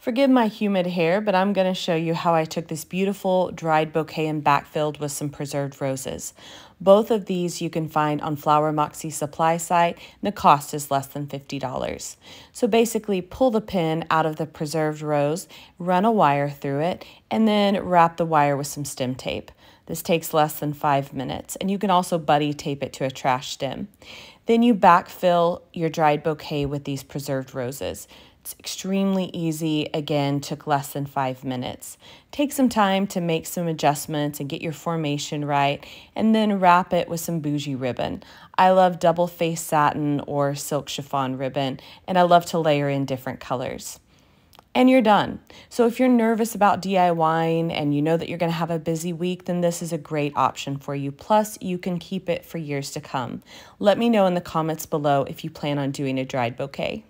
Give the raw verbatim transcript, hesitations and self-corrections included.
Forgive my humid hair, but I'm going to show you how I took this beautiful dried bouquet and backfilled with some preserved roses. Both of these you can find on Flower Moxie supply site, and the cost is less than fifty dollars. So basically pull the pin out of the preserved rose, run a wire through it, and then wrap the wire with some stem tape. This takes less than five minutes, and you can also buddy tape it to a trash stem. Then you backfill your dried bouquet with these preserved roses. It's extremely easy, again, took less than five minutes. Take some time to make some adjustments and get your formation right, and then wrap it with some bougie ribbon. I love double-faced satin or silk chiffon ribbon, and I love to layer in different colors. And you're done. So if you're nervous about DIYing and you know that you're going to have a busy week, then this is a great option for you. Plus, you can keep it for years to come. Let me know in the comments below if you plan on doing a dried bouquet.